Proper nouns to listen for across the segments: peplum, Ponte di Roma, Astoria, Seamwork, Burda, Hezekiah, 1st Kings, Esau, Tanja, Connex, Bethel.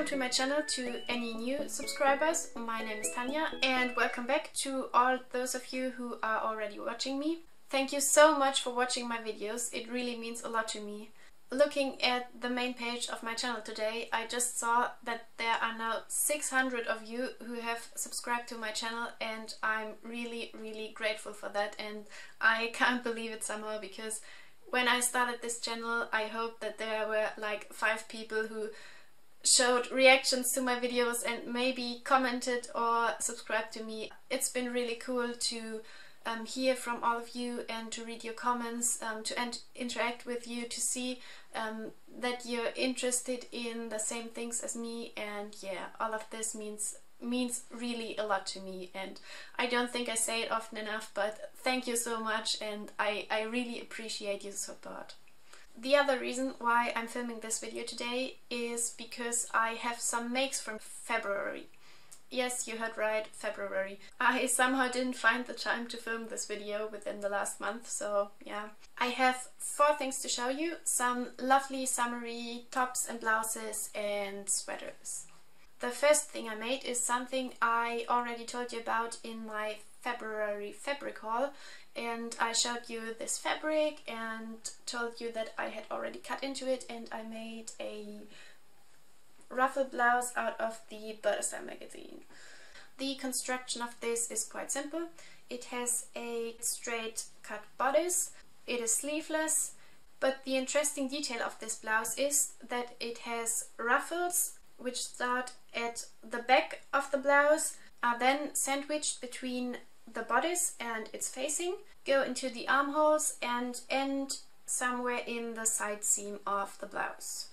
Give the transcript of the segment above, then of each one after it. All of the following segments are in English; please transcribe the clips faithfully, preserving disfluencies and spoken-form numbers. welcome to my channel, to any new subscribers. My name is Tanja and welcome back to all those of you who are already watching me. Thank you so much for watching my videos, it really means a lot to me. Looking at the main page of my channel today, I just saw that there are now six hundred of you who have subscribed to my channel, and I'm really really grateful for that, and I can't believe it somehow, because when I started this channel I hoped that there were like five people who showed reactions to my videos and maybe commented or subscribed to me. It's been really cool to Um, hear from all of you and to read your comments, um, to ent interact with you, to see um, that you're interested in the same things as me, and yeah, all of this means means really a lot to me, and I don't think I say it often enough, but thank you so much, and I, I really appreciate your support. The other reason why I'm filming this video today is because I have some makes from February. Yes, you heard right, February. I somehow didn't find the time to film this video within the last month, so yeah. I have four things to show you, some lovely summery tops and blouses and sweaters. The first thing I made is something I already told you about in my February fabric haul, and I showed you this fabric and told you that I had already cut into it, and I made a ruffle blouse out of the Burda magazine. The construction of this is quite simple. It has a straight cut bodice, it is sleeveless, but the interesting detail of this blouse is that it has ruffles which start at the back of the blouse, are then sandwiched between the bodice and its facing, go into the armholes and end somewhere in the side seam of the blouse.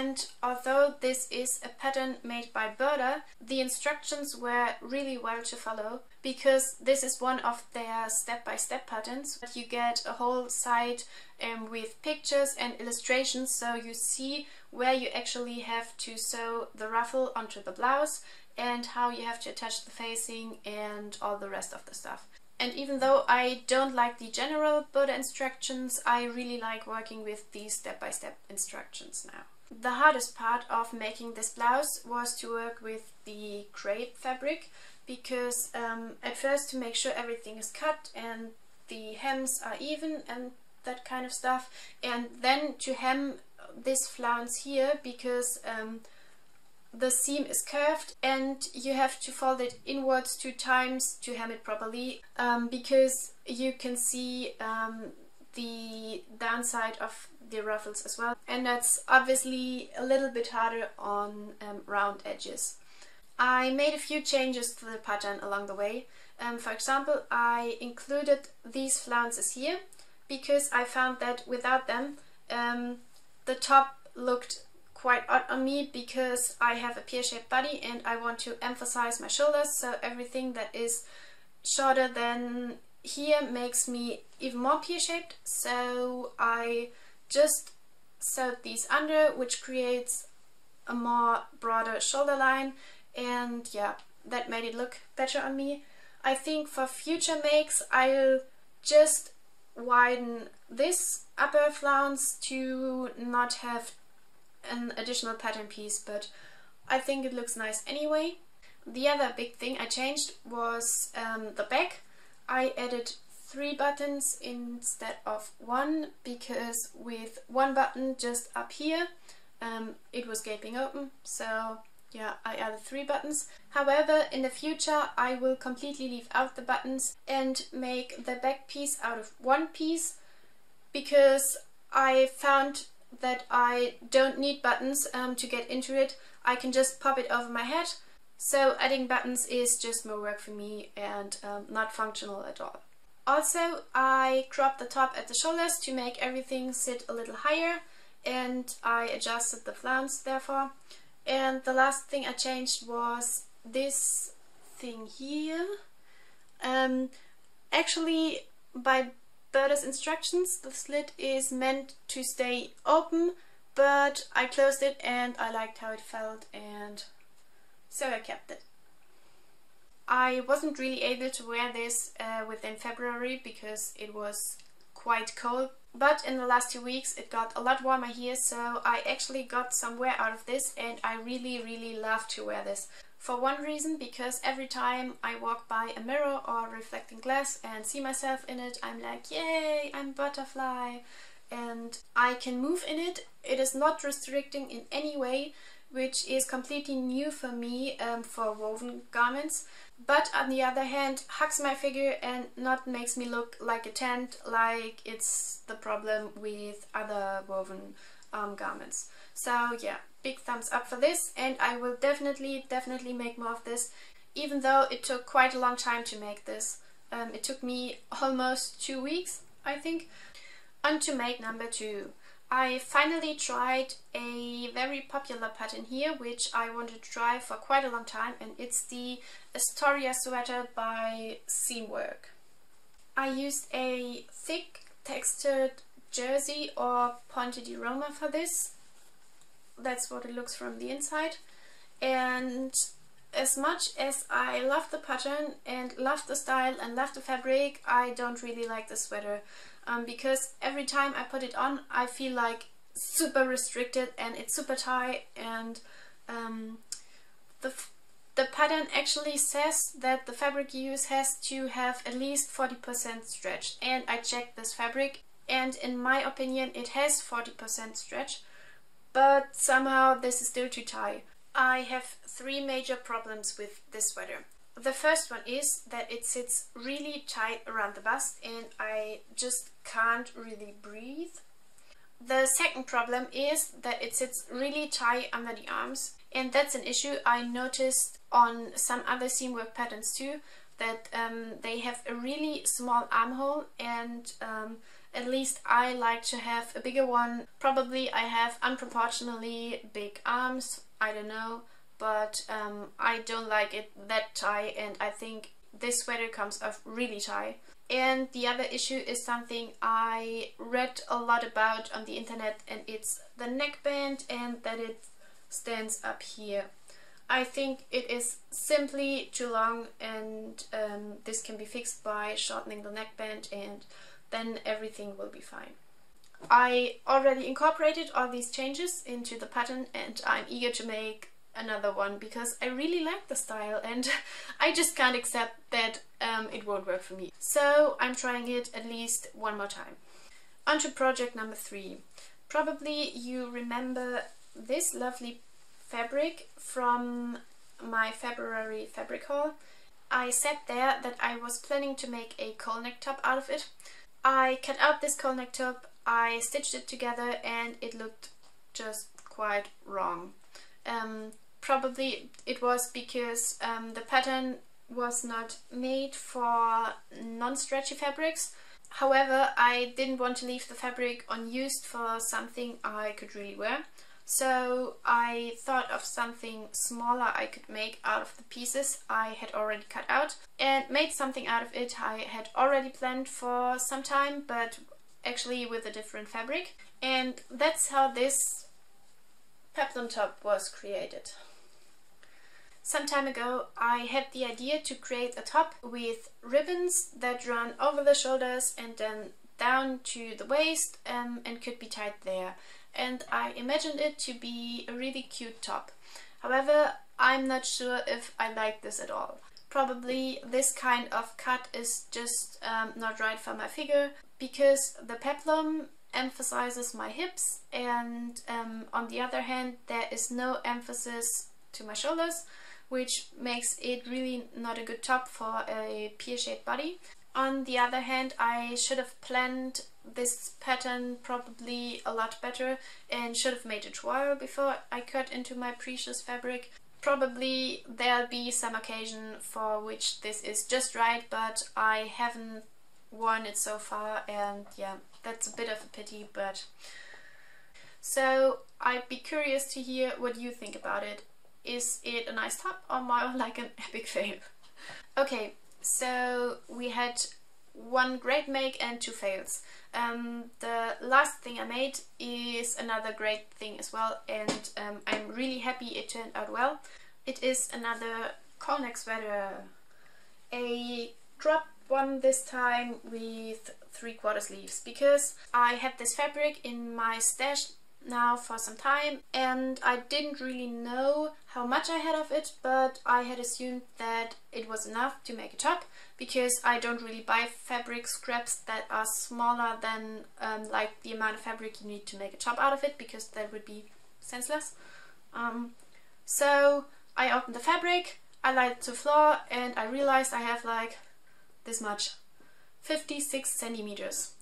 And although this is a pattern made by Burda, the instructions were really well to follow, because this is one of their step-by-step patterns. You get a whole side um, with pictures and illustrations, so you see where you actually have to sew the ruffle onto the blouse and how you have to attach the facing and all the rest of the stuff. And even though I don't like the general Burda instructions, I really like working with these step-by-step instructions now. The hardest part of making this blouse was to work with the crepe fabric, because um, at first to make sure everything is cut and the hems are even and that kind of stuff, and then to hem this flounce here, because um, the seam is curved and you have to fold it inwards two times to hem it properly, um, because you can see um, the downside of the ruffles as well, and that's obviously a little bit harder on um, round edges. I made a few changes to the pattern along the way. Um, for example, I included these flounces here because I found that without them um, the top looked quite odd on me, because I have a pear-shaped body and I want to emphasize my shoulders, so everything that is shorter than here makes me even more pear-shaped, so I just sewed these under, which creates a more broader shoulder line, and yeah, that made it look better on me. I think for future makes I'll just widen this upper flounce to not have an additional pattern piece, but I think it looks nice anyway. The other big thing I changed was um, the back. I added three buttons instead of one, because with one button just up here um, it was gaping open, so yeah, I added three buttons. However, in the future I will completely leave out the buttons and make the back piece out of one piece, because I found that I don't need buttons um, to get into it. I can just pop it over my head, so adding buttons is just more work for me and um, not functional at all. Also, I cropped the top at the shoulders to make everything sit a little higher, and I adjusted the flounce therefore. And the last thing I changed was this thing here. Um, actually, by Burda's instructions, the slit is meant to stay open, but I closed it and I liked how it felt, and so I kept it. I wasn't really able to wear this uh, within February because it was quite cold, but in the last two weeks it got a lot warmer here, so I actually got some wear out of this and I really really love to wear this. For one reason, because every time I walk by a mirror or reflecting glass and see myself in it, I'm like, yay, I'm a butterfly, and I can move in it. It is not restricting in any way, which is completely new for me um, for woven garments, but on the other hand hugs my figure and not makes me look like a tent, like it's the problem with other woven um, garments. So yeah, big thumbs up for this, and I will definitely definitely make more of this, even though it took quite a long time to make this. Um, it took me almost two weeks, I think. On to make number two. I finally tried a very popular pattern here, which I wanted to try for quite a long time, and it's the Astoria sweater by Seamwork. I used a thick textured jersey or Ponte di Roma for this. That's what it looks from the inside, and as much as I love the pattern and love the style and love the fabric, I don't really like the sweater. Um, because every time I put it on I feel like super restricted and it's super tight, and um, the, f the pattern actually says that the fabric you use has to have at least forty percent stretch, and I checked this fabric and in my opinion it has forty percent stretch, but somehow this is still too tight. I have three major problems with this sweater. The first one is that it sits really tight around the bust and I just can't really breathe. The second problem is that it sits really tight under the arms, and that's an issue I noticed on some other Seamwork patterns too, that um, they have a really small armhole, and um, at least I like to have a bigger one. Probably I have unproportionally big arms, I don't know. But um, I don't like it that tight, and I think this sweater comes off really tight. And the other issue is something I read a lot about on the internet, and it's the neckband and that it stands up here. I think it is simply too long, and um, this can be fixed by shortening the neckband, and then everything will be fine. I already incorporated all these changes into the pattern and I'm eager to make another one because I really like the style, and I just can't accept that um, it won't work for me. So I'm trying it at least one more time. On to project number three. Probably you remember this lovely fabric from my February fabric haul. I said there that I was planning to make a col neck top out of it. I cut out this col neck top, I stitched it together, and it looked just quite wrong. Um, Probably it was because um, the pattern was not made for non-stretchy fabrics. However, I didn't want to leave the fabric unused for something I could really wear. So I thought of something smaller I could make out of the pieces I had already cut out, and made something out of it I had already planned for some time, but actually with a different fabric. And that's how this peplum top was created. Some time ago I had the idea to create a top with ribbons that run over the shoulders and then down to the waist, um, and could be tied there, and I imagined it to be a really cute top. However, I'm not sure if I like this at all. Probably this kind of cut is just um, not right for my figure, because the peplum emphasizes my hips, and um, on the other hand there is no emphasis to my shoulders, which makes it really not a good top for a pear-shaped body. On the other hand, I should have planned this pattern probably a lot better and should have made a trial before I cut into my precious fabric. Probably there'll be some occasion for which this is just right, but I haven't worn it so far, and yeah, that's a bit of a pity. But so I'd be curious to hear what you think about it. Is it a nice top or more like an epic fail? Okay, so we had one great make and two fails. Um, the last thing I made is another great thing as well, and um, I'm really happy it turned out well. It is another Connex sweater, a drop one this time with three quarters leaves, because I had this fabric in my stash now for some time and I didn't really know how much I had of it, but I had assumed that it was enough to make a top, because I don't really buy fabric scraps that are smaller than um, like the amount of fabric you need to make a top out of it, because that would be senseless. Um, so I opened the fabric, I laid it to the floor, and I realized I have like this much, fifty-six centimeters.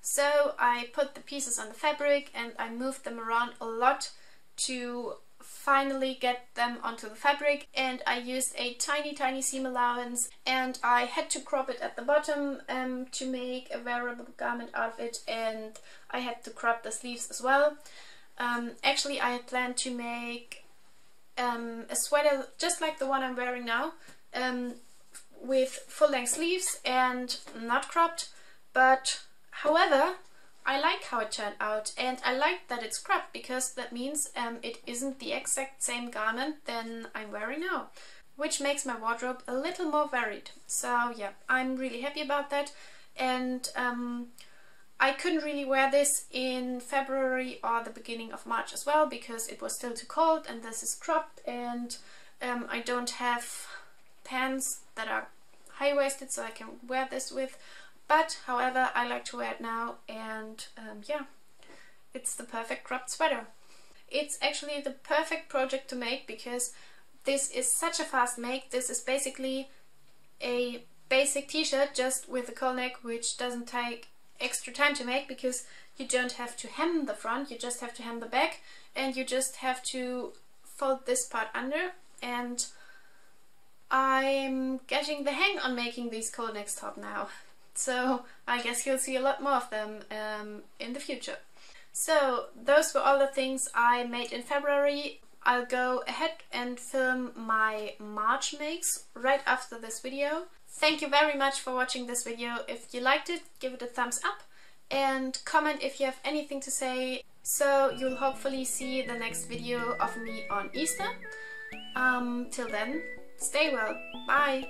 So I put the pieces on the fabric and I moved them around a lot to finally get them onto the fabric, and I used a tiny tiny seam allowance, and I had to crop it at the bottom um, to make a wearable garment out of it, and I had to crop the sleeves as well. Um, actually I had planned to make um, a sweater just like the one I'm wearing now, um, with full length sleeves and not cropped, but however, I like how it turned out, and I like that it's cropped, because that means um, it isn't the exact same garment than I'm wearing now, which makes my wardrobe a little more varied. So yeah, I'm really happy about that, and um, I couldn't really wear this in February or the beginning of March as well, because it was still too cold, and this is cropped, and um, I don't have pants that are high-waisted so I can wear this with. But, however, I like to wear it now, and um, yeah, it's the perfect cropped sweater. It's actually the perfect project to make, because this is such a fast make. This is basically a basic t-shirt just with a col neck, which doesn't take extra time to make, because you don't have to hem the front, you just have to hem the back, and you just have to fold this part under, and I'm getting the hang on making these col necks top now. So I guess you'll see a lot more of them um, in the future. So those were all the things I made in February. I'll go ahead and film my March makes right after this video. Thank you very much for watching this video. If you liked it, give it a thumbs up and comment if you have anything to say. So you'll hopefully see the next video of me on Easter. Um, till then, stay well. Bye!